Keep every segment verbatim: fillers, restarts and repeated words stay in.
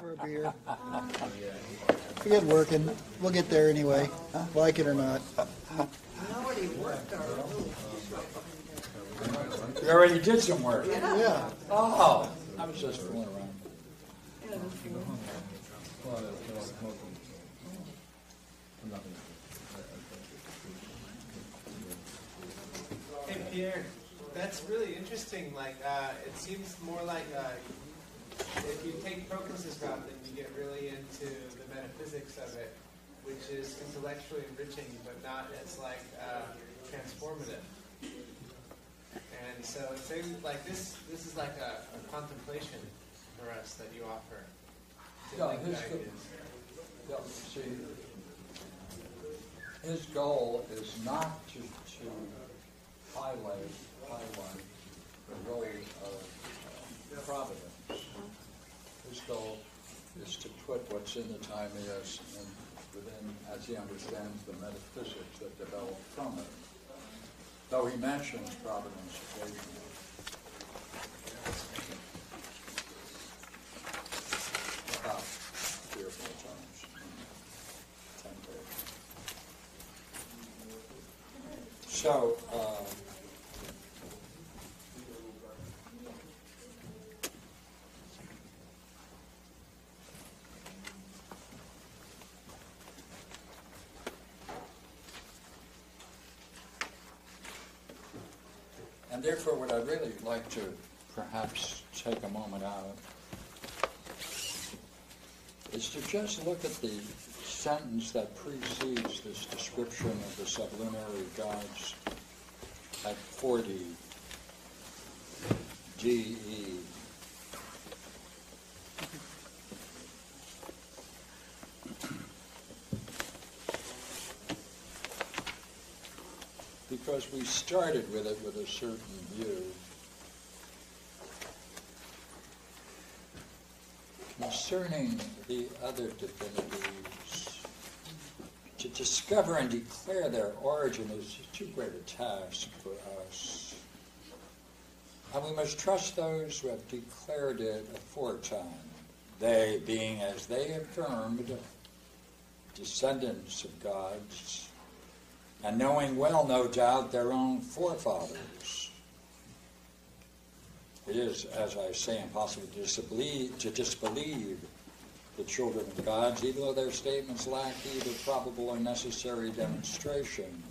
For a beer. Forget working. We'll get there anyway, like it or not. Nobody worked already. You already did some work? Yeah. yeah. Oh, I was just fooling around. Yeah. Hey, Pierre, that's really interesting. Like, uh, it seems more like uh, if you take Proclus's route, then you get really into the metaphysics of it, which is intellectually enriching, but not as like uh, transformative. And so it seems like this this is like a, a contemplation for us that you offer. Yeah, his, go yeah, see, his goal is not to, to highlight highlight the role of uh, providence. His goal is to put what's in the Timaeus and within, as he understands the metaphysics that develop from it. Though he mentions providence occasionally. About three or four times in ten days. So, uh, therefore, what I'd really like to perhaps take a moment out of is to just look at the sentence that precedes this description of the sublunary gods at forty D E. Because we started with it with a certain view. Concerning the other divinities, to discover and declare their origin is too great a task for us. And we must trust those who have declared it aforetime, they being, as they affirmed, descendants of gods, and knowing well, no doubt, their own forefathers. It is, as I say, impossible to disbelieve, to disbelieve the children of gods, even though their statements lack either probable or necessary demonstration.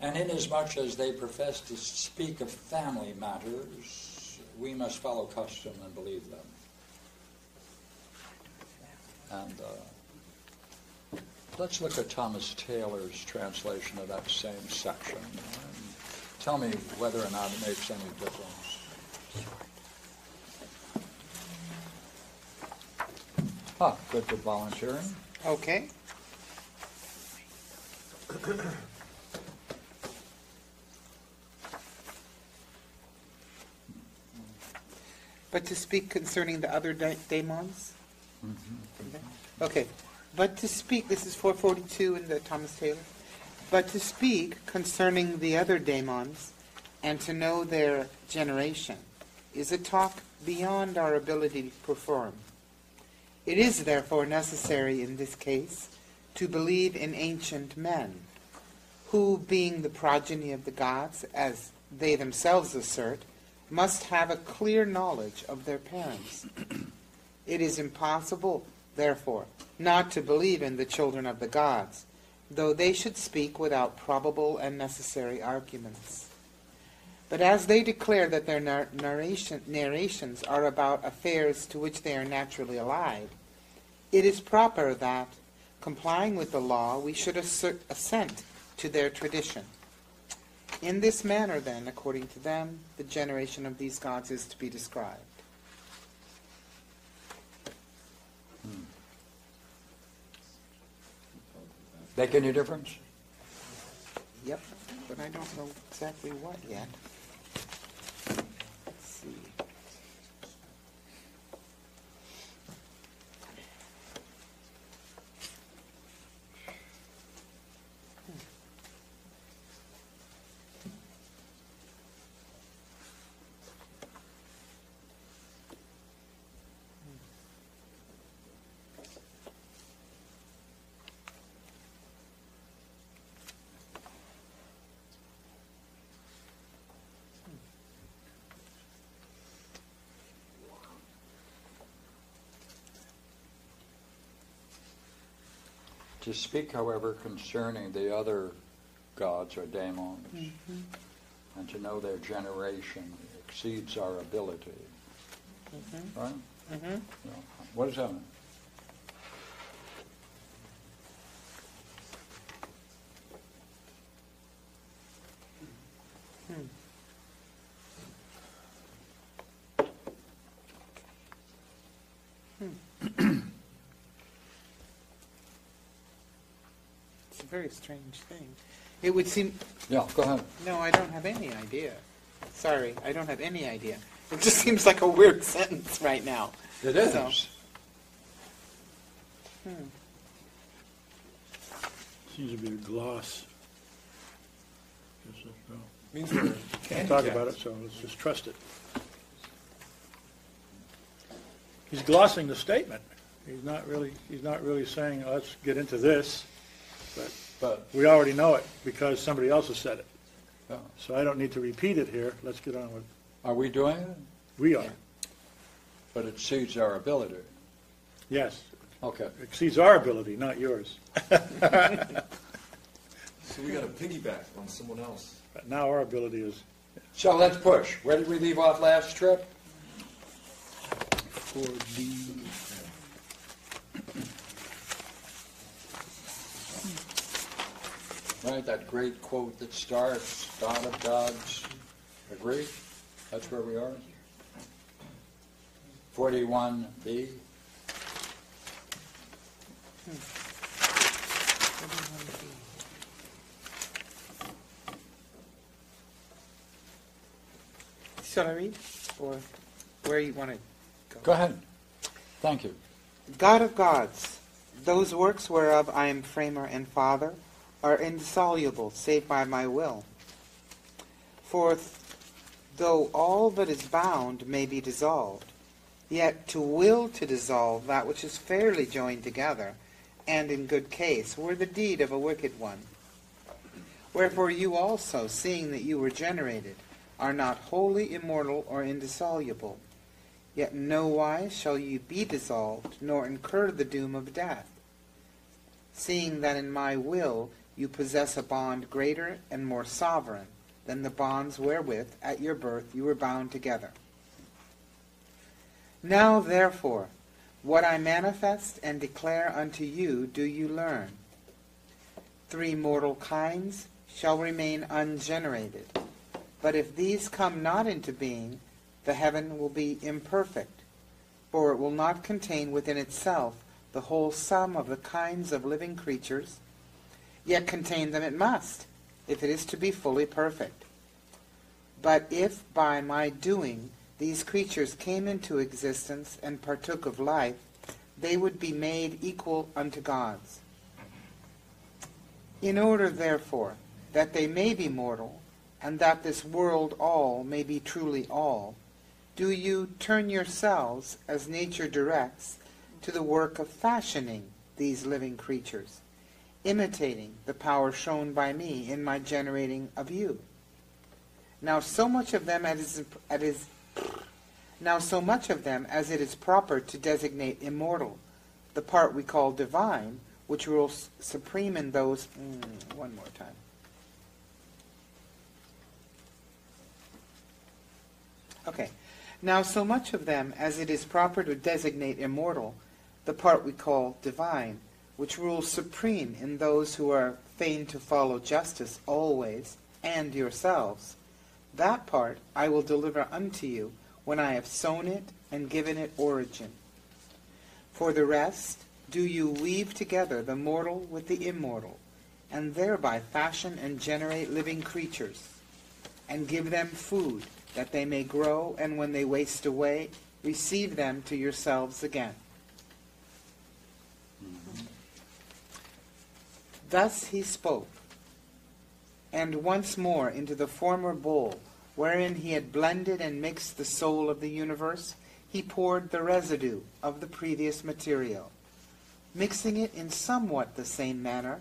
And inasmuch as they profess to speak of family matters, we must follow custom and believe them. And, uh, let's look at Thomas Taylor's translation of that same section. And tell me whether or not it makes any difference. Ah, good for volunteering. Okay. But to speak concerning the other da daemons? Mm-hmm. Okay. But to speak, this is four forty-two in the Thomas Taylor, but to speak concerning the other daemons and to know their generation is a talk beyond our ability to perform. It is therefore necessary in this case to believe in ancient men, who being the progeny of the gods, as they themselves assert, must have a clear knowledge of their parents. It is impossible, therefore, not to believe in the children of the gods, though they should speak without probable and necessary arguments. But as they declare that their nar narration narrations are about affairs to which they are naturally allied, it is proper that, complying with the law, we should assert assent to their tradition. In this manner, then, according to them, the generation of these gods is to be described. Make any difference? Yep, but I don't know exactly what yet. Let's see. Hmm. To speak, however, concerning the other gods or daemons, mm-hmm. and to know their generation exceeds our ability. Mm-hmm. Right? Mm-hmm. Yeah. What does that mean? Hmm. Very strange thing. It would seem... Yeah, go ahead. No, I don't have any idea. Sorry, I don't have any idea. It just seems like a weird sentence right now. It is. So. Hmm. Seems to be a gloss. Guess so, no. Means we're can't talk about it, so let's just trust it. He's glossing the statement. He's not really. He's not really saying, oh, let's get into this. But, but we already know it because somebody else has said it. Yeah. So I don't need to repeat it here. Let's get on with it. Are we doing it? We are. Yeah. But it exceeds our ability. Yes. Okay. It exceeds our ability, not yours. So we got to piggyback on someone else. But now our ability is... So let's push. Where did we leave off last trip? four D. Right, that great quote that starts, God of gods, agree? That's where we are. forty-one B. Shall I read? Or where you want to go? Go ahead. Thank you. God of gods, those works whereof I am framer and father, are indissoluble, save by my will. For th though all that is bound may be dissolved, yet to will to dissolve that which is fairly joined together, and in good case, were the deed of a wicked one. Wherefore you also, seeing that you were generated, are not wholly immortal or indissoluble, yet nowise shall you be dissolved, nor incur the doom of death, seeing that in my will you possess a bond greater and more sovereign than the bonds wherewith at your birth you were bound together. Now, therefore, what I manifest and declare unto you do you learn. Three mortal kinds shall remain ungenerated, but if these come not into being, the heaven will be imperfect, for it will not contain within itself the whole sum of the kinds of living creatures, yet contain them it must, if it is to be fully perfect. But if by my doing these creatures came into existence and partook of life, they would be made equal unto God's. In order, therefore, that they may be mortal, and that this world all may be truly all, do you turn yourselves, as nature directs, to the work of fashioning these living creatures, imitating the power shown by me in my generating of you. Now so much of them as it is, now so much of them as it is proper to designate immortal, the part we call divine, which rules supreme in those. Mm, one more time. Okay. Now so much of them as it is proper to designate immortal, the part we call divine, which rules supreme in those who are fain to follow justice always, and yourselves. That part I will deliver unto you when I have sown it and given it origin. For the rest, do you weave together the mortal with the immortal, and thereby fashion and generate living creatures, and give them food, that they may grow, and when they waste away, receive them to yourselves again. Thus he spoke, and once more into the former bowl, wherein he had blended and mixed the soul of the universe, he poured the residue of the previous material, mixing it in somewhat the same manner,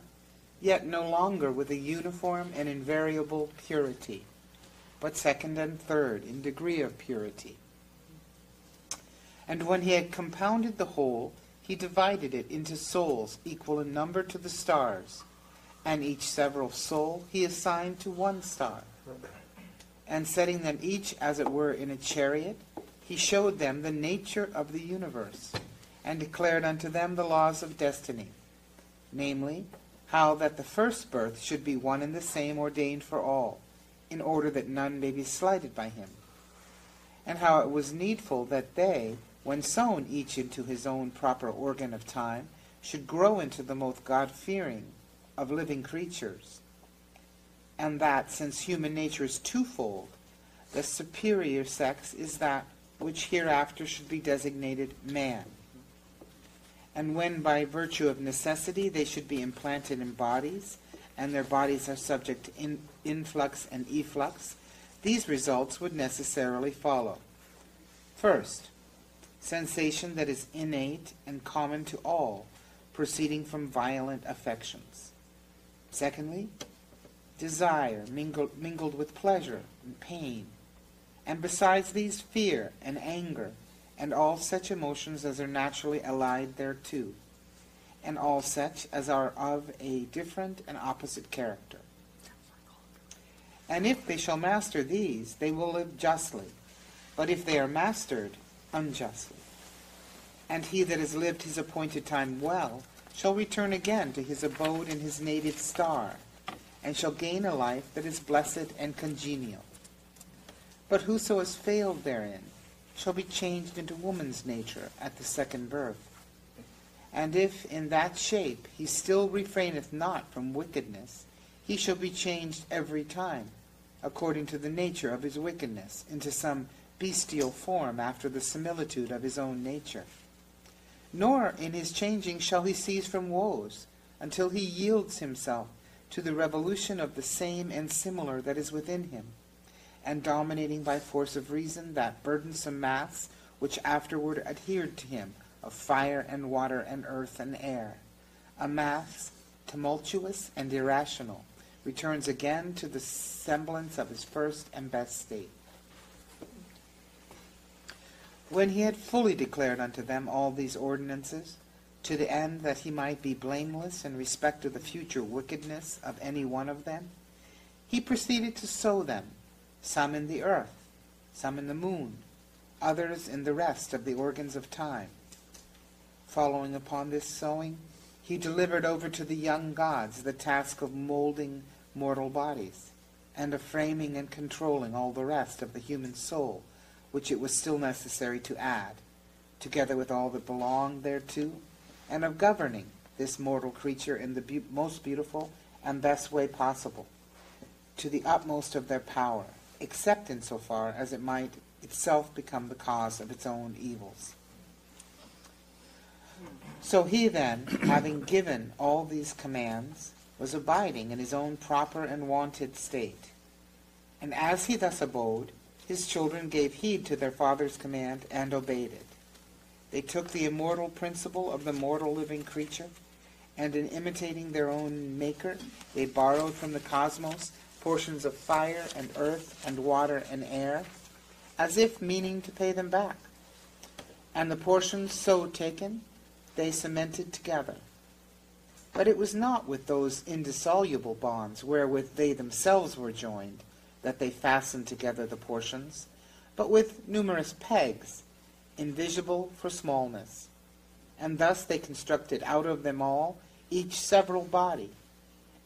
yet no longer with a uniform and invariable purity, but second and third in degree of purity. And when he had compounded the whole, he divided it into souls equal in number to the stars, and each several soul he assigned to one star. And setting them each, as it were, in a chariot, he showed them the nature of the universe, and declared unto them the laws of destiny, namely, how that the first birth should be one and the same ordained for all, in order that none may be slighted by him, and how it was needful that they, when sown each into his own proper organ of time, should grow into the most God-fearing of living creatures, and that, since human nature is twofold, the superior sex is that which hereafter should be designated man. And when by virtue of necessity they should be implanted in bodies, and their bodies are subject to in influx and efflux, these results would necessarily follow. First, sensation that is innate and common to all, proceeding from violent affections. Secondly, desire mingled, mingled with pleasure and pain, and besides these fear and anger, and all such emotions as are naturally allied thereto, and all such as are of a different and opposite character. And if they shall master these, they will live justly, but if they are mastered, unjustly. And he that has lived his appointed time well shall return again to his abode in his native star, and shall gain a life that is blessed and congenial. But whoso has failed therein shall be changed into woman's nature at the second birth. And if in that shape he still refraineth not from wickedness, he shall be changed every time, according to the nature of his wickedness, into some bestial form after the similitude of his own nature. Nor in his changing shall he cease from woes, until he yields himself to the revolution of the same and similar that is within him, and dominating by force of reason that burdensome mass which afterward adhered to him, of fire and water and earth and air, a mass tumultuous and irrational, returns again to the semblance of his first and best state. When he had fully declared unto them all these ordinances, to the end that he might be blameless in respect of the future wickedness of any one of them, he proceeded to sow them, some in the earth, some in the moon, others in the rest of the organs of time. Following upon this sowing, he delivered over to the young gods the task of molding mortal bodies, and of framing and controlling all the rest of the human soul, which it was still necessary to add, together with all that belonged thereto, and of governing this mortal creature in the be most beautiful and best way possible, to the utmost of their power, except in so far as it might itself become the cause of its own evils. So he then, having given all these commands, was abiding in his own proper and wonted state. And as he thus abode, his children gave heed to their father's command and obeyed it. They took the immortal principle of the mortal living creature, and in imitating their own maker, they borrowed from the cosmos portions of fire and earth and water and air, as if meaning to pay them back. And the portions so taken, they cemented together. But it was not with those indissoluble bonds wherewith they themselves were joined that they fastened together the portions, but with numerous pegs, invisible for smallness, and thus they constructed out of them all each several body,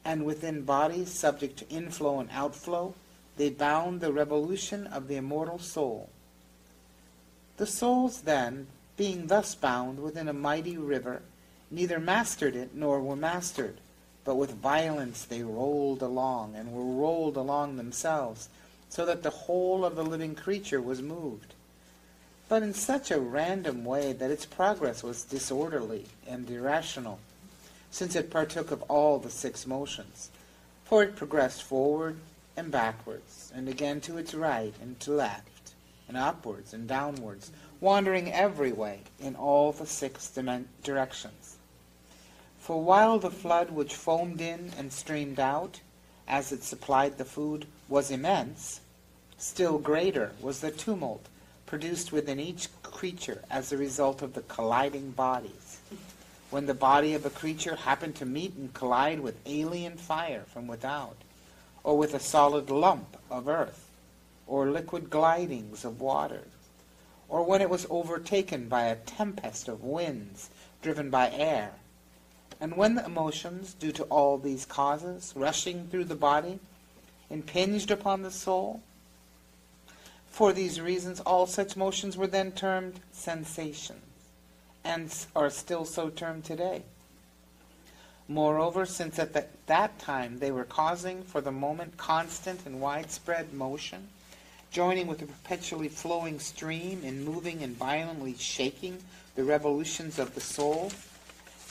and within bodies subject to inflow and outflow they bound the revolution of the immortal soul. The souls then, being thus bound within a mighty river, neither mastered it nor were mastered, but with violence they rolled along, and were rolled along themselves, so that the whole of the living creature was moved, but in such a random way that its progress was disorderly and irrational, since it partook of all the six motions, for it progressed forward and backwards, and again to its right and to left, and upwards and downwards, wandering every way in all the six directions. For while the flood which foamed in and streamed out, as it supplied the food, was immense, still greater was the tumult produced within each creature as the result of the colliding bodies, when the body of a creature happened to meet and collide with alien fire from without, or with a solid lump of earth, or liquid glidings of water, or when it was overtaken by a tempest of winds driven by air. And when the emotions, due to all these causes, rushing through the body, impinged upon the soul, for these reasons all such motions were then termed sensations, and are still so termed today. Moreover, since at the, that time they were causing for the moment constant and widespread motion, joining with the perpetually flowing stream in moving and violently shaking the revolutions of the soul,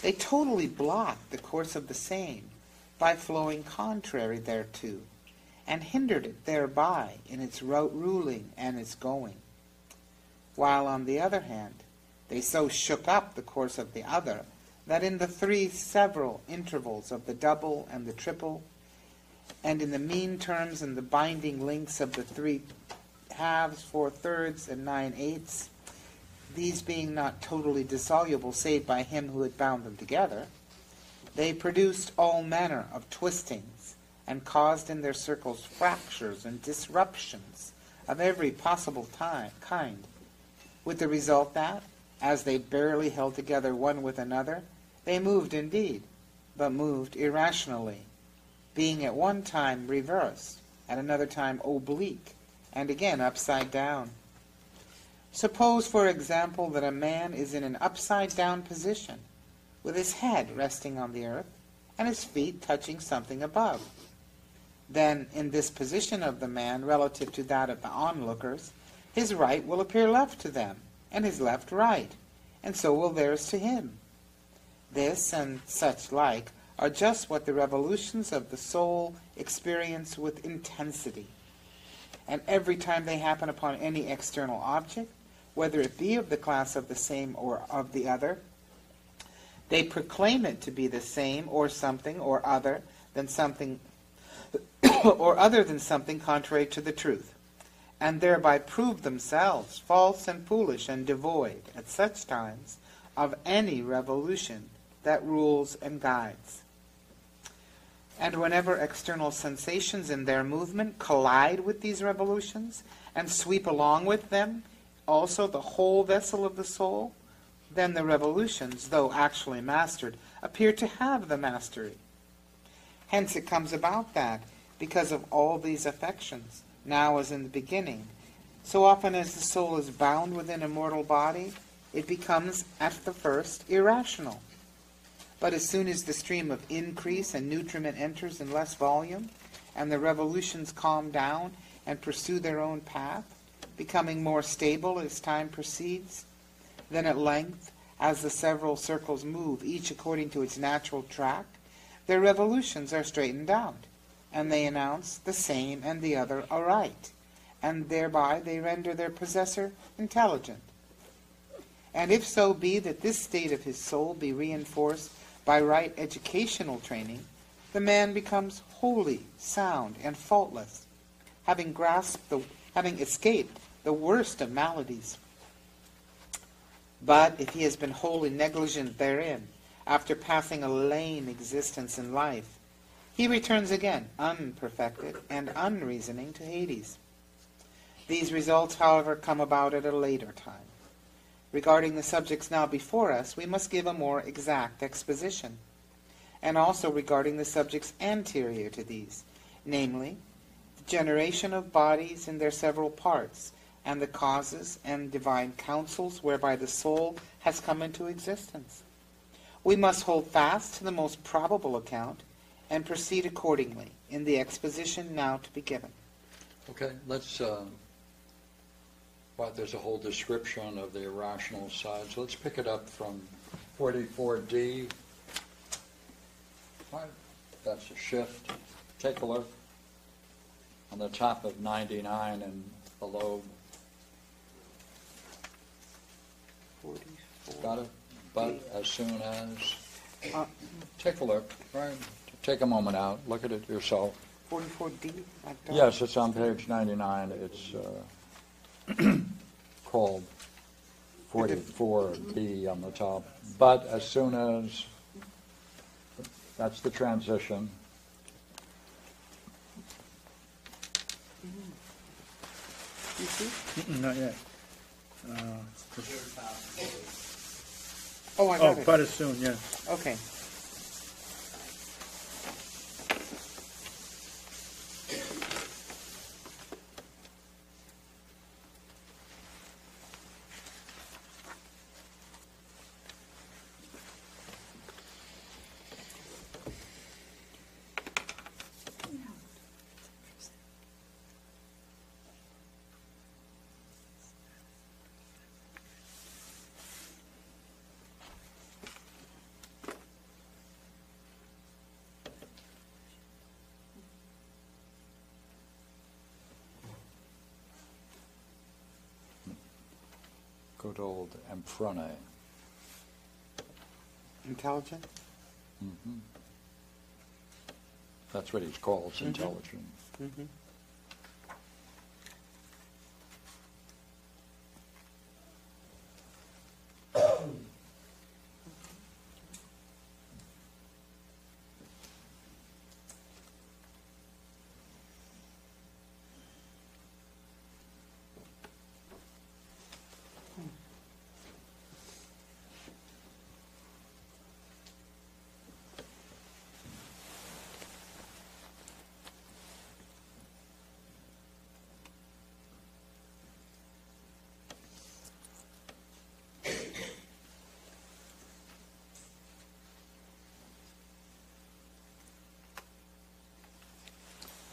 they totally blocked the course of the same by flowing contrary thereto, and hindered it thereby in its ruling and its going. While on the other hand, they so shook up the course of the other, that in the three several intervals of the double and the triple, and in the mean terms and the binding links of the three halves, four thirds, and nine eighths, these being not totally dissoluble save by him who had bound them together, they produced all manner of twistings, and caused in their circles fractures and disruptions of every possible time, kind, with the result that, as they barely held together one with another, they moved indeed, but moved irrationally, being at one time reversed, at another time oblique, and again upside down. Suppose, for example, that a man is in an upside-down position, with his head resting on the earth, and his feet touching something above. Then, in this position of the man relative to that of the onlookers, his right will appear left to them, and his left right, and so will theirs to him. This and such like are just what the revolutions of the soul experience with intensity, and every time they happen upon any external object, whether it be of the class of the same or of the other, they proclaim it to be the same or something or other than something or other than something contrary to the truth, and thereby prove themselves false and foolish and devoid at such times of any revolution that rules and guides. And whenever external sensations in their movement collide with these revolutions and sweep along with them also the whole vessel of the soul, then the revolutions, though actually mastered, appear to have the mastery. Hence it comes about that, because of all these affections, now as in the beginning, so often as the soul is bound within a mortal body, it becomes at the first irrational. But as soon as the stream of increase and nutriment enters in less volume, and the revolutions calm down and pursue their own path, becoming more stable as time proceeds, then at length, as the several circles move, each according to its natural track, their revolutions are straightened out, and they announce the same and the other aright, and thereby they render their possessor intelligent. And if so be that this state of his soul be reinforced by right educational training, the man becomes wholly sound and faultless, having grasped the, having escaped the worst of maladies. But if he has been wholly negligent therein, after passing a lame existence in life, he returns again, unperfected and unreasoning, to Hades. These results, however, come about at a later time. Regarding the subjects now before us, we must give a more exact exposition, and also regarding the subjects anterior to these, namely, the generation of bodies in their several parts, and the causes and divine counsels whereby the soul has come into existence. We must hold fast to the most probable account, and proceed accordingly in the exposition now to be given. Okay, let's... Uh... But there's a whole description of the irrational side. So let's pick it up from forty-four D. That's a shift. Take a look on the top of ninety-nine and below. forty-four. Got it? But as soon as. Uh, take a look. Right? Take a moment out. Look at it yourself. forty-four D? Yes, it's on page ninety-nine. It's. Uh, called forty-four B on the top. But as soon as, that's the transition. Mm-mm, not yet. Uh, oh, I got oh, it. Quite as soon, yeah. Okay. Good old Emphronae. Intelligent? Mm-hmm. That's what he calls mm-hmm. intelligent. Mm-hmm.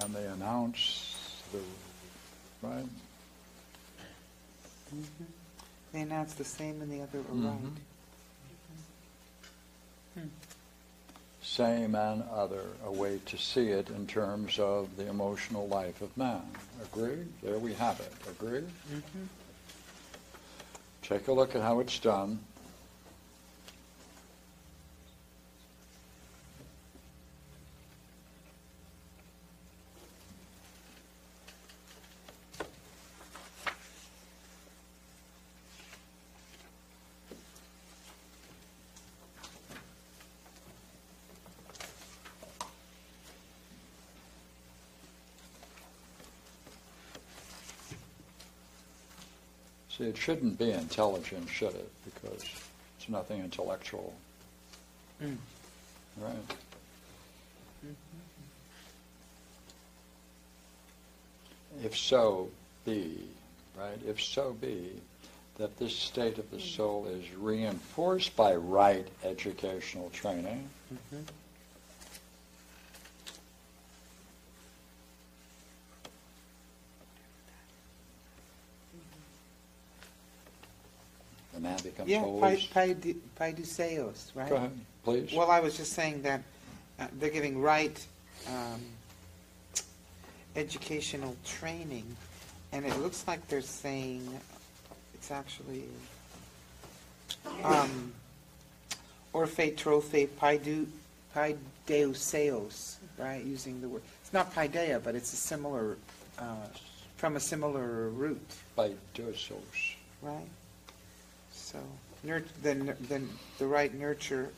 And they announce the right. Mm-hmm. They announce the same and the other mm-hmm. right. Mm-hmm. Hmm. Same and other, a way to see it in terms of the emotional life of man. Agree? There we have it. Agree? Mm-hmm. Take a look at how it's done. See, it shouldn't be intelligent, should it? Because it's nothing intellectual. Mm. Right? Mm-hmm. If so be, right? If so be that this state of the soul is reinforced by right educational training, mm-hmm. Yeah, paiduseos, right? Go ahead, please. Well, I was just saying that uh, they're giving right um, educational training, and it looks like they're saying it's actually um, orphe, trophe, paidu, paideuseos, right? Using the word. It's not paideia, but it's a similar, uh, from a similar root. Paideuseos. Right? So the, the, the right nurture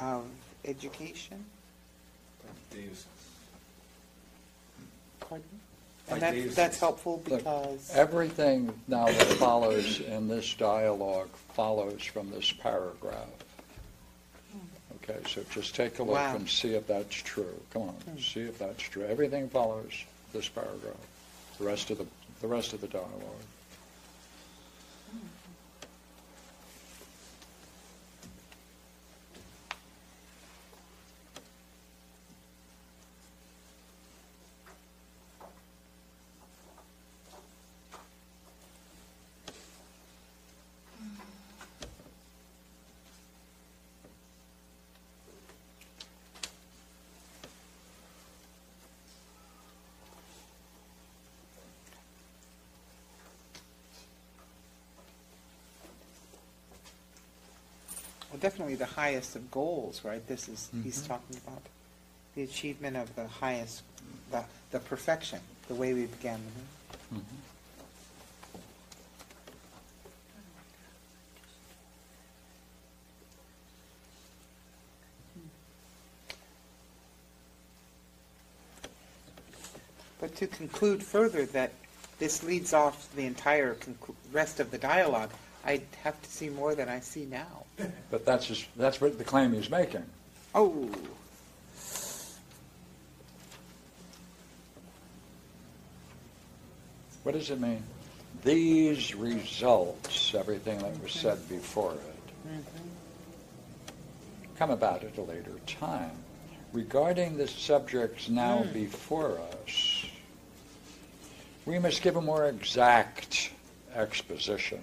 of education? Paideus. Pardon? And that, that's helpful because... Look, everything now that follows in this dialogue follows from this paragraph. Okay, so just take a look wow. and see if that's true. Come on, hmm. see if that's true. Everything follows this paragraph, the rest of the, the, rest of the dialogue. Definitely the highest of goals, right? This is, mm-hmm. he's talking about the achievement of the highest, the, the perfection, the way we began. Mm-hmm. But to conclude further that this leads off the entire rest of the dialogue, I'd have to see more than I see now. But that's, just, that's what the claim he's making. Oh. What does it mean? These results, everything that was said before it, mm-hmm. come about at a later time. Regarding the subjects now mm. before us, we must give a more exact exposition.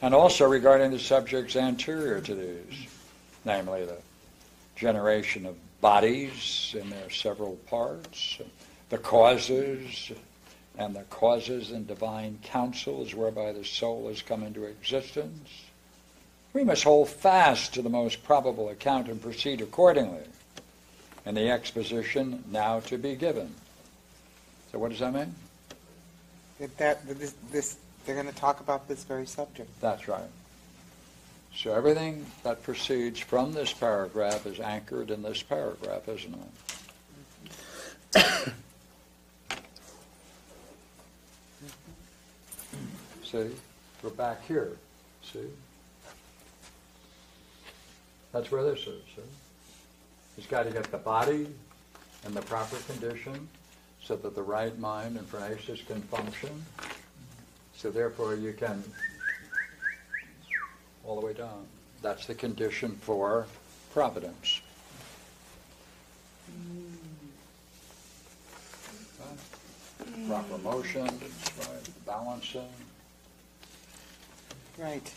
And also regarding the subjects anterior to these, namely the generation of bodies in their several parts, the causes, and the causes and divine counsels whereby the soul has come into existence. We must hold fast to the most probable account and proceed accordingly in the exposition now to be given. So what does that mean? That, that this, this, they're going to talk about this very subject. That's right. So everything that proceeds from this paragraph is anchored in this paragraph, isn't it? Mm-hmm. See? We're back here. See? That's where this is. See? He's got to get the body in the proper condition so that the right mind and phronesis can function. So therefore you can all the way down. That's the condition for providence. Right? Proper motion, right? Balancing. Right.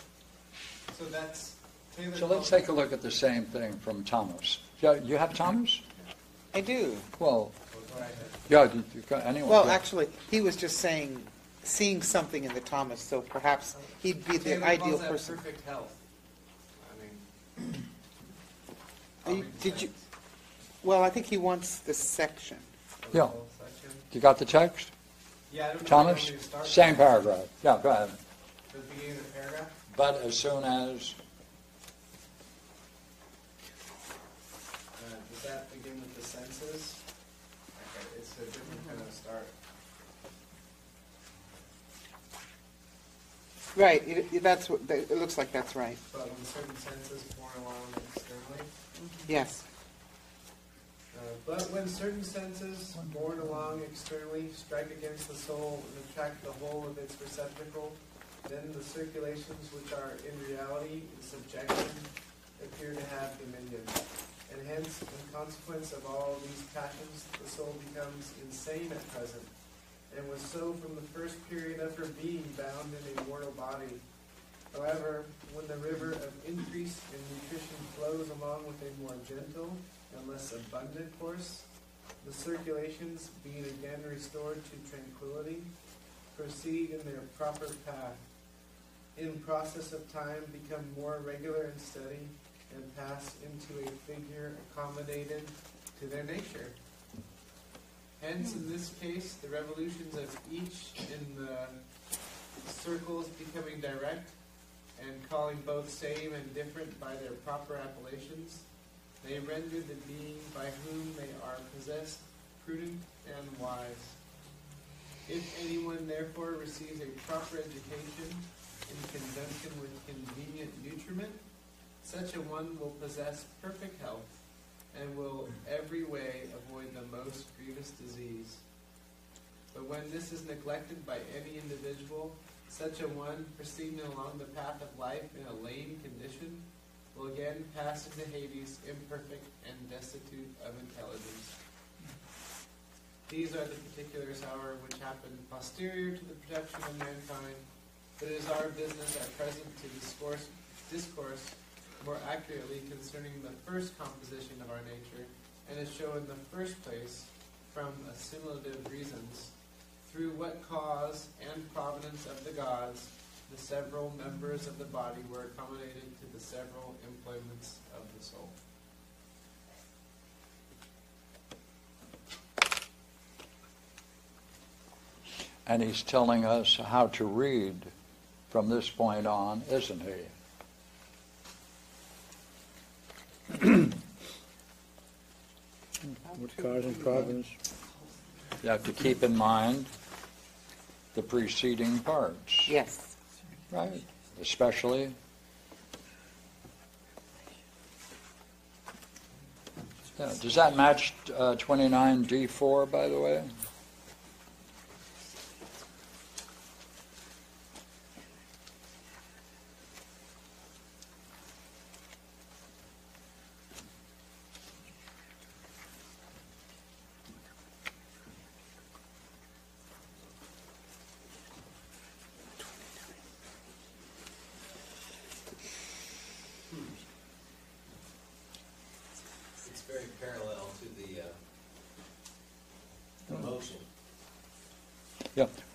So that's Taylor. So let's take a look at the same thing from Thomas. Yeah, you have Thomas? I do. Well, yeah. Anyone? Well, actually, he was just saying, seeing something in the Thomas, so perhaps he'd be Taylor the ideal person. Perfect health. I mean, you, did you? Well, I think he wants this section. Yeah. Section? You got the text? Yeah. I don't know Thomas. Where to start same from. Paragraph. Yeah. Go ahead. The beginning of the paragraph? But as soon as... Uh, does that begin with the senses? Okay, it's a different kind of start. Right, it, it, that's what, it looks like that's right. But when certain senses pour along externally? Yes. Uh, but when certain senses, borne along externally, strike against the soul and attract the whole of its receptacle, then the circulations which are in reality in subjection appear to have dominion. And hence, in consequence of all these passions, the soul becomes insane at present, and was so from the first period of her being bound in a mortal body. However, when the river of increase in nutrition flows along with a more gentle and less abundant course, the circulations, being again restored to tranquility, proceed in their proper path. In process of time, become more regular and steady, and pass into a figure accommodated to their nature. Hence, in this case, the revolutions of each in the circles becoming direct, and calling both same and different by their proper appellations, they render the being by whom they are possessed prudent and wise. If anyone, therefore, receives a proper education in conjunction with convenient nutriment, such a one will possess perfect health and will every way avoid the most grievous disease. But when this is neglected by any individual, such a one, proceeding along the path of life in a lame condition, will again pass into Hades, imperfect and destitute of intelligence. These are the particulars, however, which happen posterior to the production of mankind, but it is our business at present to discourse, discourse more accurately concerning the first composition of our nature, and is shown in the first place, from assimilative reasons, through what cause and providence of the gods the several members of the body were accommodated to the several employments of the soul. And he's telling us how to read from this point on, isn't he? What cause and providence? you have to keep in mind the preceding parts. Yes. Right. Especially yeah. Does that match uh, twenty-nine D four, by the way?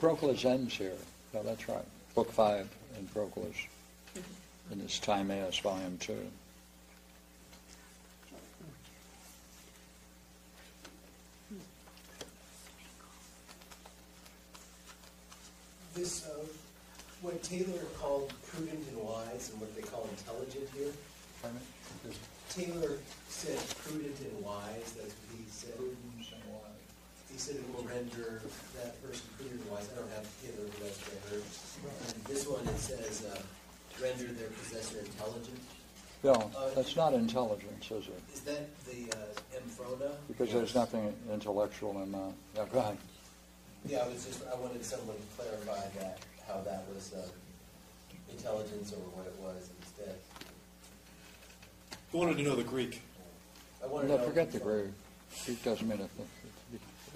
Proclus ends here. No, that's right. Book five in Proclus, in this Timaeus, volume two. This, uh, what Taylor called prudent and wise, and what they call intelligent here. Pardon? Taylor said prudent and wise. That's what he said. He said it will render that person prudent and wise. I don't have Taylor, but that's what I heard. And this one, it says, uh, render their possessor intelligent. No, uh, that's not intelligence, is it? Is that the uh, Emphroda? Because yes. There's nothing intellectual in that. Yeah, go ahead. Yeah, I was just, I wanted someone to clarify that, how that was uh, intelligence or what it was instead. I wanted to know the Greek. I wanted no, to know forget the Greek. Greek doesn't mean anything.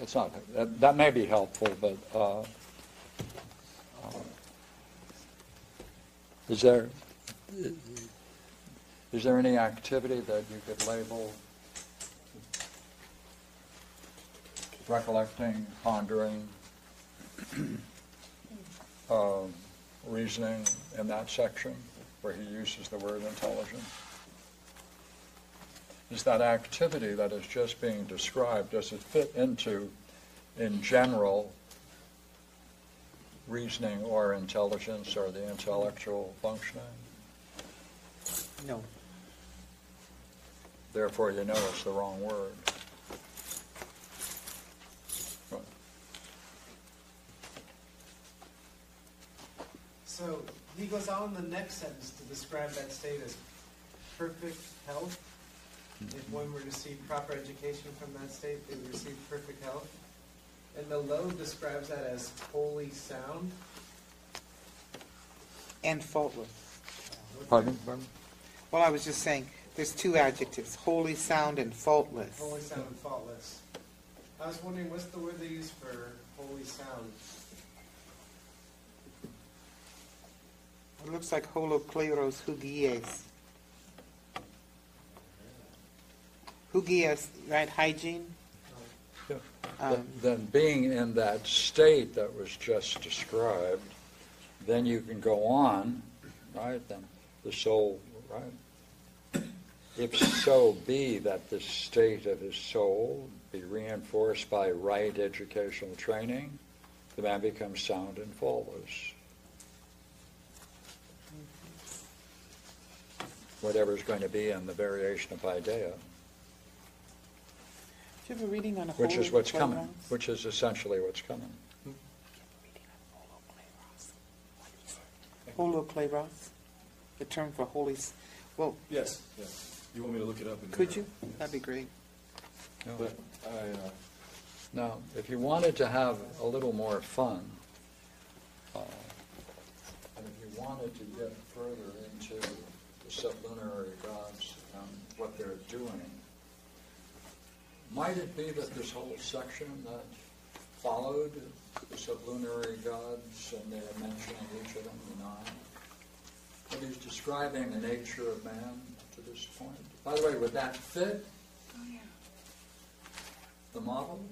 It's not, that, that may be helpful, but uh, uh, is there is there any activity that you could label recollecting, pondering, uh, reasoning in that section where he uses the word intelligence? Is that activity that is just being described, does it fit into, in general, reasoning or intelligence or the intellectual functioning? No. Therefore, you know it's the wrong word. Right. So he goes on in the next sentence to describe that state as perfect health. If one were to receive proper education from that state, they would receive perfect health. And the Lode describes that as wholly sound. And faultless. Pardon? Pardon? Well, I was just saying, there's two adjectives, wholly sound and faultless. Wholly sound and faultless. I was wondering, what's the word they use for wholly sound? It looks like holokleros hugies. Hugias, right? Hygiene? Yeah. Um, then being in that state that was just described, then you can go on, right? Then the soul, right? If so be that the state of his soul be reinforced by right educational training, the man becomes sound and faultless. Whatever's going to be in the variation of paideia. Do you have a reading on a which is what's coming, runs? Which is essentially what's coming. Hmm? Holokleros, the term for holy. Well, yes, yes. You want me to look it up? In could there? You? Yes. That'd be great. No. But I, uh, now, if you wanted to have a little more fun, uh, and if you wanted to get further into the sublunary gods and what they're doing. Might it be that this whole section that followed the sublunary gods and their mention of each of them, the nine, but he's describing the nature of man to this point? By the way, would that fit oh, yeah. the model?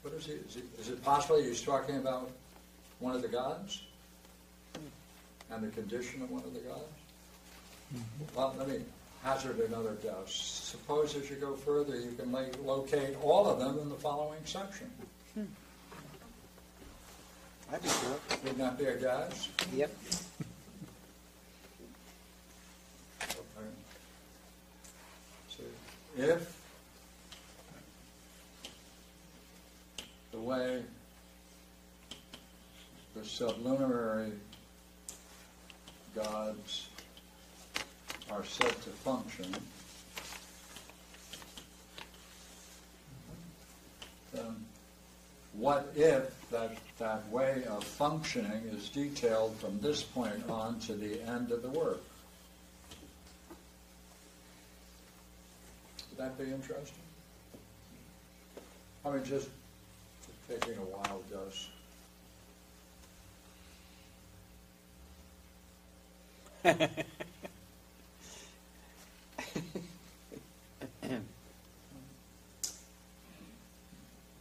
What is he? Is, he, is it possible he's talking about one of the gods and the condition of one of the gods? Mm-hmm. Well, let me hazard another guess. Suppose as you go further, you can lay, locate all of them in the following section. Hmm. That'd be good. Wouldn't that be a guess? Yep. Okay. So if the away the sublunary gods are said to function, then what if that, that way of functioning is detailed from this point on to the end of the work? Would that be interesting? I mean, just taking a wild guess.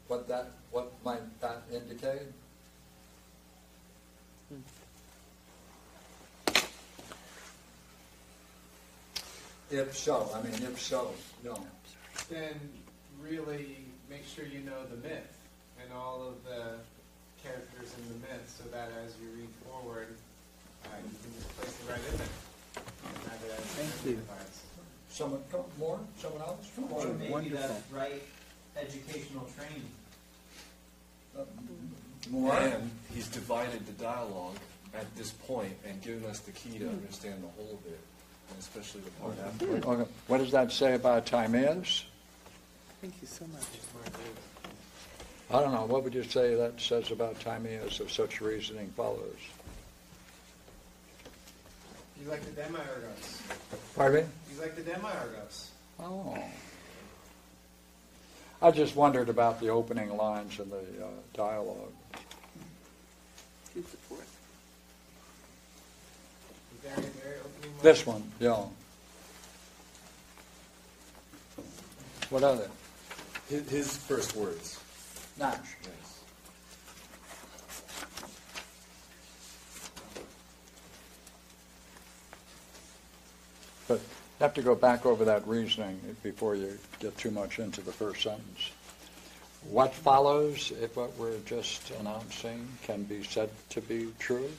What that, what might that indicate? Hmm. If so, I mean, if so, no. Then really make sure you know the myth and all of the characters in the myth, so that as you read forward, uh, you can just place it right in there. Thank you. Someone more? Someone else? Come on. Or maybe wonderful. That's right educational training. Uh, more. And he's divided the dialogue at this point and given us the key to understand the whole of it, and especially the part afterwards. Okay. What does that say about Timaeus? Thank you so much. I don't know. What would you say that says about Timaeus if such reasoning follows? He's like the Demiurgus. Pardon me? He's like the Demiurgus. Oh. I just wondered about the opening lines in the uh, dialogue. Good support. The very, very opening lines. This one, yeah. What other? His, his first words. Notch. Yes. But you have to go back over that reasoning before you get too much into the first sentence. What follows, if what we're just announcing can be said to be true?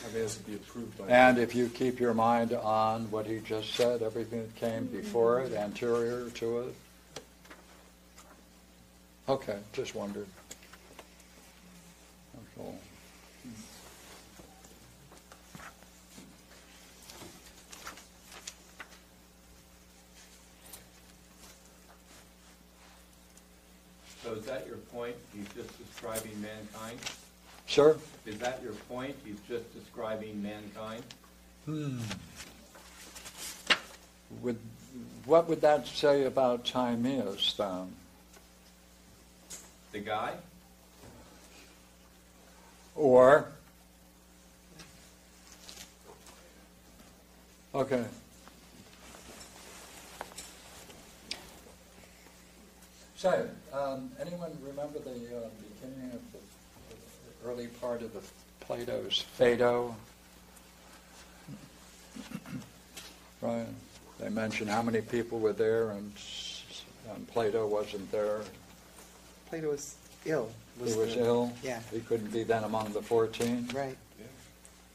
I mean, this would be approved by and you. If you keep your mind on what he just said, everything that came before it, anterior to it. Okay, just wondered. Oh. So is that your point? He's just describing mankind? Sure. Is that your point? He's just describing mankind? Hmm. Would, what would that say about Timaeus then? The guy? Or, okay. So, um, anyone remember the uh, beginning of the early part of the Plato's Phaedo? Right. They mention how many people were there, and, and Plato wasn't there. Plato was ill. Was he was the, ill? Yeah. He couldn't be then among the fourteen? Right. Yeah.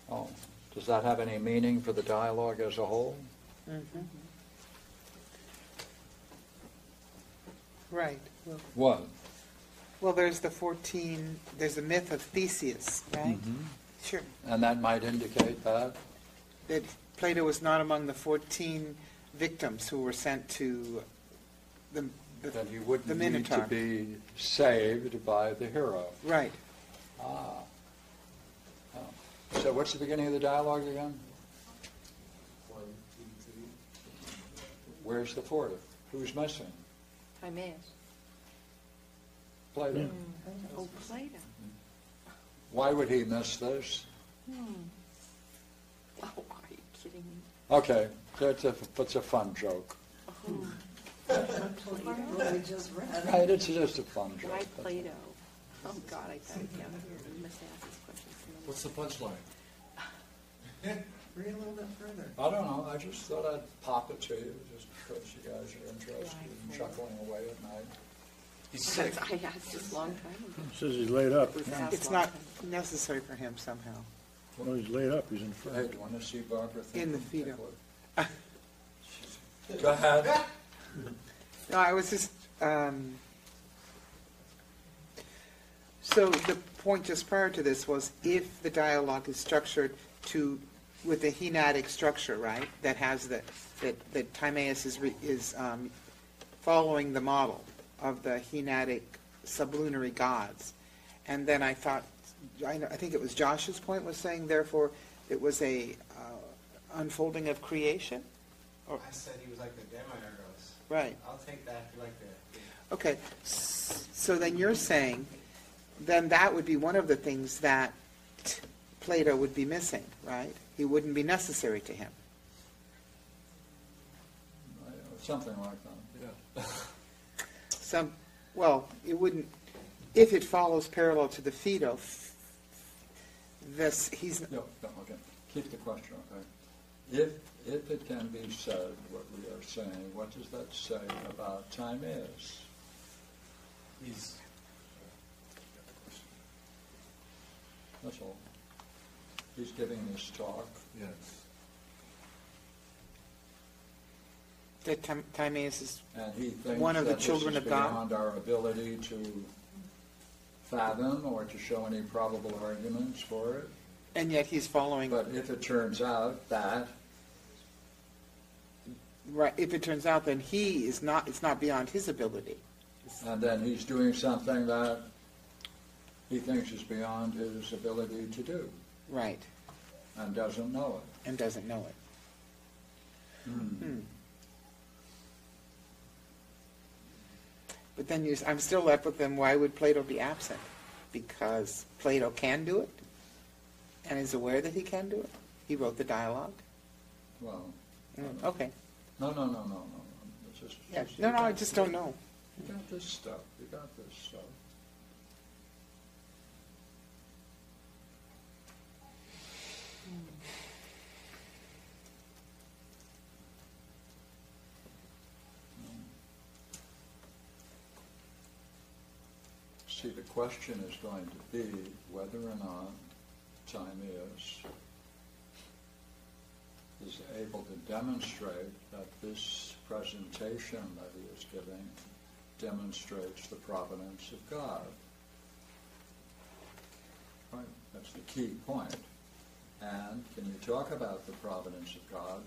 Oh. Does that have any meaning for the dialogue as a whole? Mm-hmm. Right. Well, what? Well, there's the fourteen, there's the myth of Theseus, right? Mm-hmm. Sure. And that might indicate that? That Plato was not among the fourteen victims who were sent to the... That he wouldn't need to be saved by the hero. Right. Ah. Oh. So what's the beginning of the dialogue again? Where's the fourth? Who's missing? Timaeus. Plato. Mm. Oh, Plato. Why would he miss this? Hmm. Oh, are you kidding me? Okay, that's a, that's a fun joke. Oh. Right, it's just a fun joke. Why Plato? Oh God, I thought yeah, we must ask this question. What's the punchline? Read a little bit further. I don't know. I just thought I'd pop it to you, just because you guys are interested in yeah, chuckling away at night. He's sick. I asked this long time ago. He says he's laid up. Yeah. It's not necessary for him somehow. Well, he's laid up. He's in front. Hey, do you want to see Barbara? In the fetal. Go ahead. No, I was just... Um, so the point just prior to this was if the dialogue is structured to with the Henotic structure, right? That has the that that Timaeus is re, is um, following the model of the Henotic sublunary gods, and then I thought I, know, I think it was Josh's point was saying therefore it was a uh, unfolding of creation. Or, I said he was like the Demiurgus. Right. I'll take that. Like the. Okay. So then you're saying, then that would be one of the things that Plato would be missing, right? He wouldn't be necessary to him. Something like that. Yeah. Some. Well, it wouldn't. If it follows parallel to the Phaedo, this he's. No, no. Okay. Keep the question. Okay. If, if it can be said, what we are saying, what does that say about Timaeus? He's... That's all. He's giving this talk. Yes. That Tim Timaeus is and he thinks one of the children of God. Beyond our ability to fathom or to show any probable arguments for it. And yet he's following. But if it turns out that, right, if it turns out then he is not, it's not beyond his ability. And then he's doing something that he thinks is beyond his ability to do. Right. And doesn't know it. And doesn't know it. Mm. Hmm. But then you, I'm still left with them, why would Plato be absent? Because Plato can do it? And is aware that he can do it? He wrote the dialogue? Well... Mm, okay. No, no, no, no, no. It's just, yeah. just, no, no, I just don't know. You got this stuff. You got this stuff. See, the question is going to be whether or not Timaeus is able to demonstrate that this presentation that he is giving demonstrates the providence of God. Right, that's the key point. And can you talk about the providence of God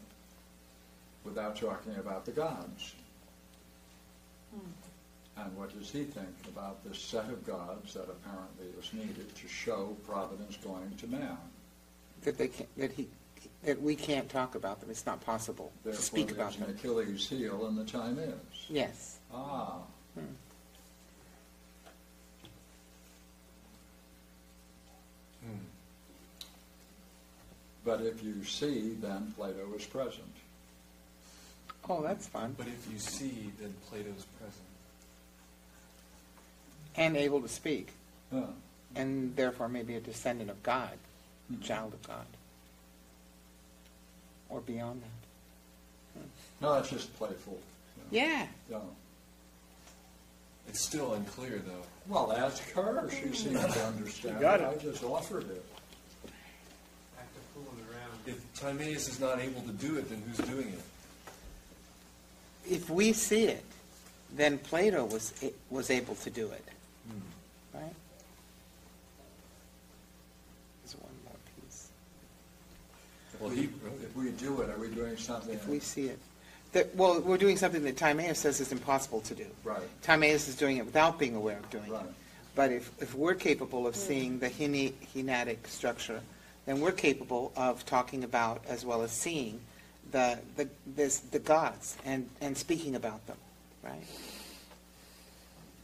without talking about the gods? Hmm. And what does he think about this set of gods that apparently is needed to show providence going to man? That they can't, that he... that we can't talk about them. It's not possible Therefore, to speak about them. Therefore, there's an Achilles heel, and the time is. Yes. Ah. Hmm. Hmm. But if you see, then Plato is present. Oh, that's fun. But if you see, then Plato is present. And able to speak. Huh. And therefore may be a descendant of God, hmm. child of God. Or beyond that. Hmm. No, it's just playful. You know. Yeah. You know. It's still unclear, though. Well, ask her. She seems to understand. You got it. I just offered it. Back to fooling around. If Timaeus is not able to do it, then who's doing it? If we see it, then Plato was it, was able to do it. Hmm. Right? Well, he, if we do it, are we doing something? If we see it. That, well, we're doing something that Timaeus says is impossible to do. Right. Timaeus is doing it without being aware of doing right. it. But if, if we're capable of seeing the Henotic structure, then we're capable of talking about, as well as seeing, the the this, the gods and, and speaking about them. Right?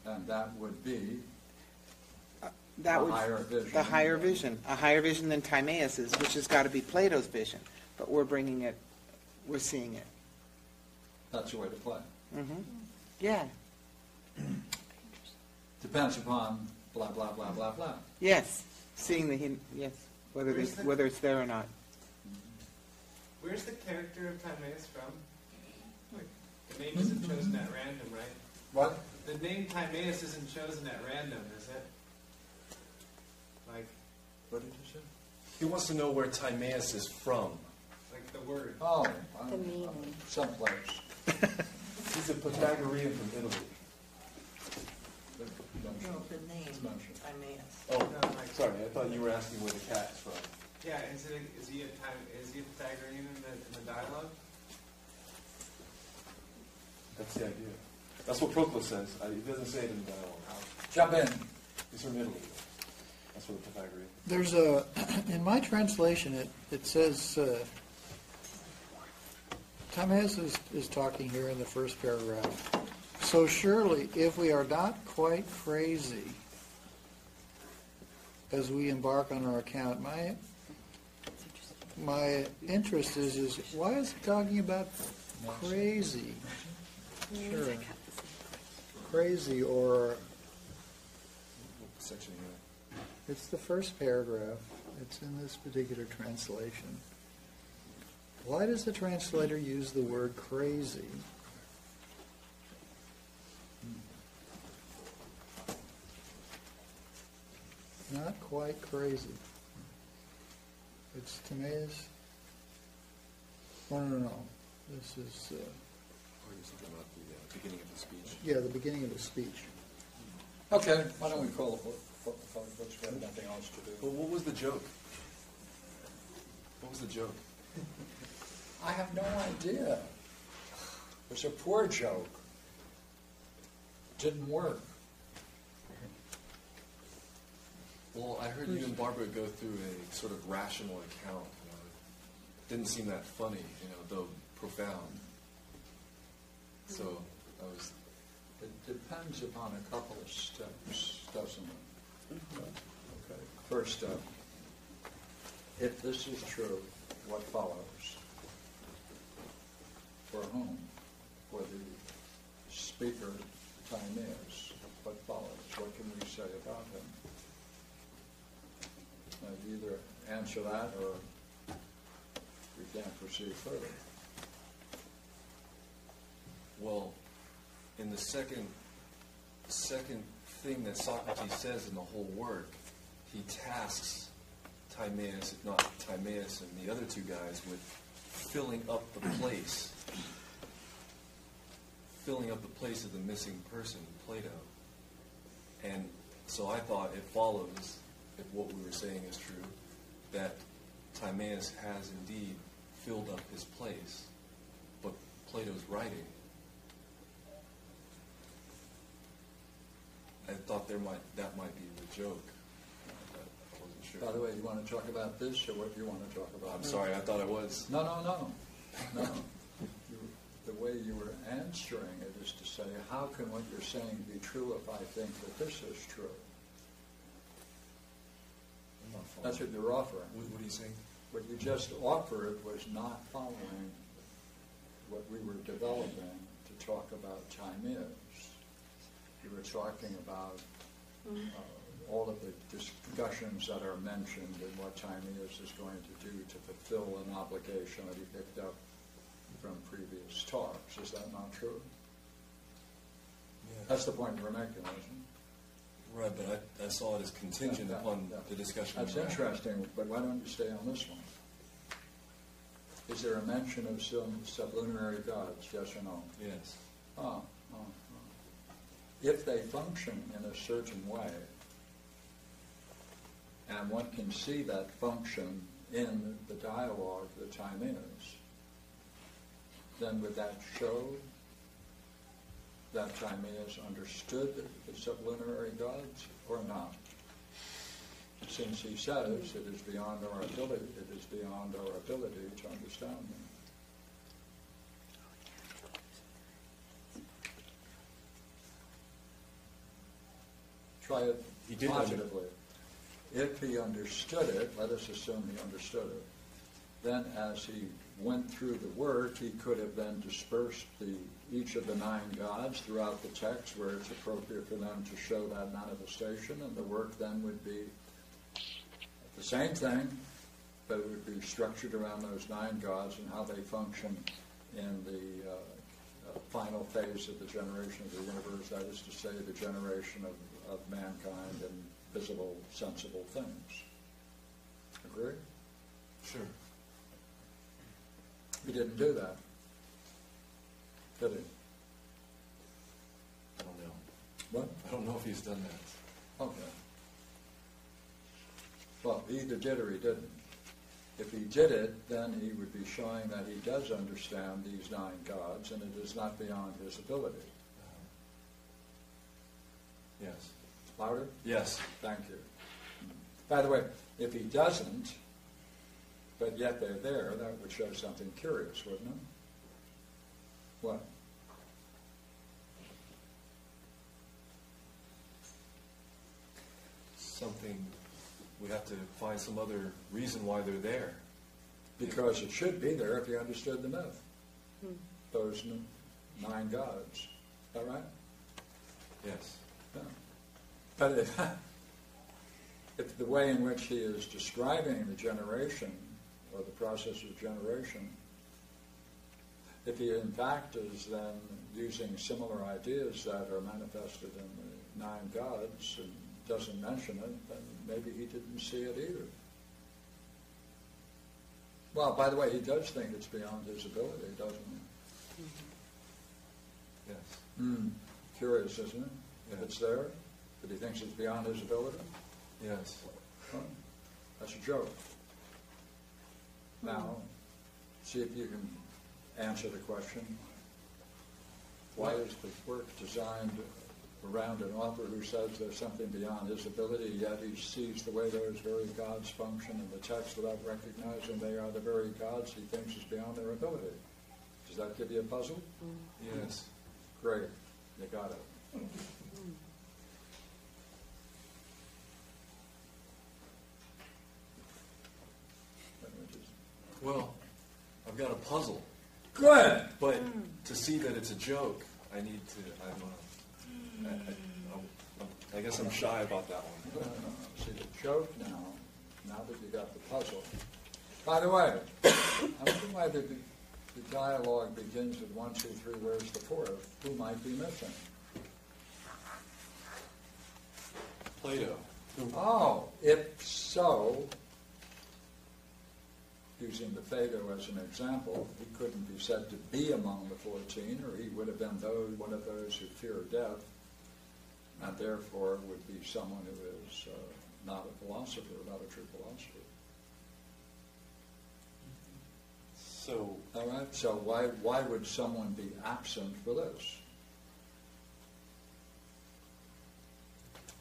And that would be... That would, higher vision. The higher vision, a higher vision than Timaeus's, which has got to be Plato's vision, but we're bringing it, we're seeing it. That's the way to play. Mm-hmm. Yeah. Depends upon blah blah blah blah blah. Yes, seeing the yes, whether it's, the, whether it's there or not. Where's the character of Timaeus from? Like, the name isn't chosen at random, right? What? The name Timaeus isn't chosen at random, is it? Like, what did you say? He wants to know where Timaeus is from. Like the word. Oh, the meaning. Someplace. He's a Pythagorean from Italy. No, the name, Timaeus. Oh, no, like, sorry, I thought you were asking where the cat's from. Yeah, is, it a, is, he, a, is he a Pythagorean in the, in the dialogue? That's the idea. That's what Proclus says. I, he doesn't say it in the dialogue. Jump in. He's from Italy. That's what the Pythagorean is. There's a, in my translation, it, it says, uh, Timaeus is, is talking here in the first paragraph. So surely, if we are not quite crazy as we embark on our account, my my interest is is why is he talking about crazy? Sure, crazy or section? It's the first paragraph. It's in this particular translation. Why does the translator use the word crazy? Not quite crazy. It's Timaeus. Oh, no, no, no. This is... Uh, oh, you're talking about the uh, beginning of the speech. Yeah, the beginning of the speech. Okay, why don't we call it what the fuck books we have nothing else to do. Well, what was the joke? What was the joke? I have no idea. It was a poor joke. Didn't work. Well, I heard you and Barbara go through a sort of rational account. You know, it didn't seem that funny, you know, though profound. So I was. It depends upon a couple of steps, doesn't it? Okay. First step. If this is true, what follows? For whom? For the speaker, Timaeus. What follows? What can we say about him? I'd either answer that or we can't proceed further. Well, in the second second thing that Socrates says in the whole work, he tasks Timaeus, if not Timaeus and the other two guys, with filling up the place. Filling up the place of the missing person, Plato. And so I thought it follows, if what we were saying is true, that Timaeus has indeed filled up his place, but Plato's writing. I thought there might that might be the joke. I wasn't sure. By the way, you want to talk about this, or what do you want to talk about? I'm sorry, I thought I was. No, no, no. No. You, the way you were answering it is to say, how can what you're saying be true if I think that this is true? That's what you're offering. What, what do you think? What you just offered was not following what we were developing to talk about Timaeus. You were talking about uh, all of the discussions that are mentioned and what Timaeus is going to do to fulfill an obligation that he picked up from previous talks. Is that not true? Yeah. That's the point we're making, isn't it? Right, but I, I saw it as contingent that, upon that, the discussion. That's interesting, but why don't you stay on this one? Is there a mention of some sublunary gods, yes or no? Yes. Oh, oh, oh. If they function in a certain way, and one can see that function in the dialogue the Timaeus, then would that show that Timaeus understood the sublunary gods or not? Since he says it is beyond our ability, it is beyond our ability to understand them. Try it he did positively. If he understood it, let us assume he understood it, then as he went through the work, he could have then dispersed the each of the nine gods throughout the text where it's appropriate for them to show that manifestation, and the work then would be the same thing, but it would be structured around those nine gods and how they function in the uh, uh, final phase of the generation of the universe, that is to say, the generation of, of mankind and visible, sensible things. Agree? Sure. He didn't do that. Did it? I don't know. What? I don't know if he's done that. Okay. Well, he either did or he didn't. If he did it, then he would be showing that he does understand these nine gods, and it is not beyond his ability. Yes. Louder? Yes. Thank you. By the way, if he doesn't, but yet they're there, that would show something curious, wouldn't it? What? Something, we have to find some other reason why they're there. Because it should be there if you understood the myth. Hmm. Those nine gods. Is that right? Yes. Yeah. But if, if the way in which he is describing the generation, or the process of generation, if he in fact is then using similar ideas that are manifested in the nine gods and doesn't mention it, then maybe he didn't see it either. Well, by the way, he does think it's beyond his ability, doesn't he? Mm-hmm. Yes. Mm. Curious, isn't it? If it's there, but he thinks it's beyond his ability? Yes. Well, that's a joke. Now, see if you can answer the question, why is the work designed around an author who says there's something beyond his ability, yet he sees the way those very gods function in the text without recognizing they are the very gods he thinks is beyond their ability? Does that give you a puzzle? Mm. Yes. Great. You got it. Well, I've got a puzzle. Good. But mm. to see that it's a joke, I need to. I'm, uh, mm. I, I, I guess I'm shy about that one. No, no, no. See the joke now. Now that you got the puzzle. By the way, I wonder why the, the dialogue begins with one, two, three. Where's the fourth? Who might be missing? Plato. Oh, if so. Using the Phaedo as an example, he couldn't be said to be among the fourteen, or he would have been those, one of those who fear death, and therefore would be someone who is uh, not a philosopher, not a true philosopher. So, all right. So why why would someone be absent for this?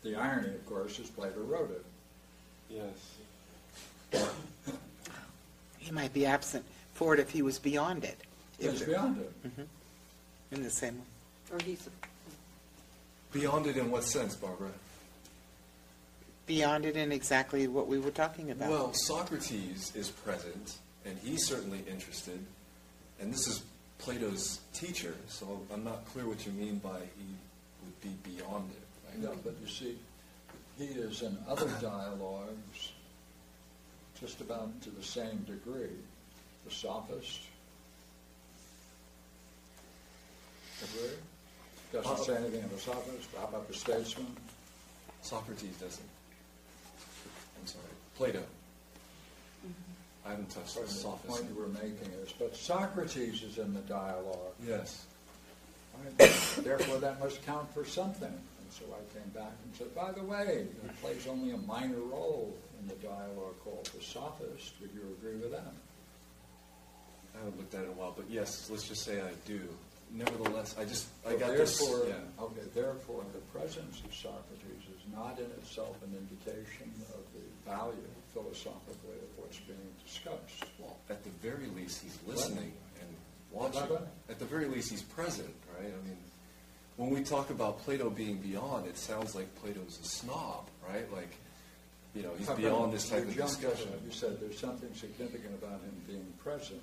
The irony, of course, is Plato wrote it. Yes. He might be absent for it if he was beyond it. If he's beyond it. Mm-hmm. In the same way. Or he's a... Beyond it in what sense, Barbara? Beyond it in exactly what we were talking about. Well, Socrates is present, and he's certainly interested, and this is Plato's teacher, so I'm not clear what you mean by he would be beyond it. Right? No, but you see, he is in other dialogues just about to the same degree. The sophist. Agree? Doesn't uh, say anything of the sophist. How about the statesman? Socrates doesn't. I'm sorry. Plato. Mm-hmm. I haven't touched the sophist. The point you were making is, but Socrates is in the dialogue. Yes. Right? Therefore, that must count for something. And so I came back and said, by the way, it plays only a minor role in the dialogue called the sophist. Would you agree with that? I haven't looked at it in a while, but yes, let's just say I do. Nevertheless, I just, I so got therefore, this. Yeah. Okay, therefore, the presence of Socrates is not in itself an indication of the value, philosophically, of what's being discussed. Well, at the very least, he's listening and watching. At the very least, he's present, right? I mean, when we talk about Plato being beyond, it sounds like Plato's a snob, right? Like, you know, he's beyond this type of discussion. You said there's something significant about him being present.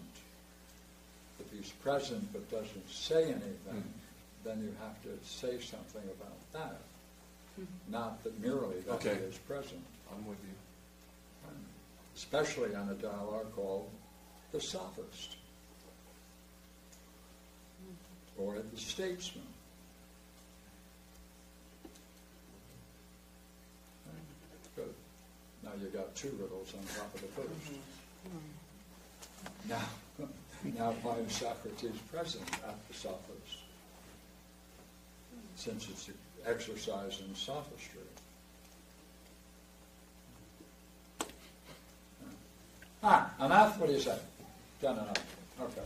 If he's present but doesn't say anything, mm-hmm. then you have to say something about that. Mm-hmm. Not that merely that okay. he is present. I'm with you. And especially on a dialogue called the sophist. Mm-hmm. Or the statesman. Now you got two riddles on top of the first. Mm-hmm. Mm-hmm. Now, now find Socrates present at the sophist, since it's an exercise in sophistry. Ah, enough? What do you say? Done enough. Okay.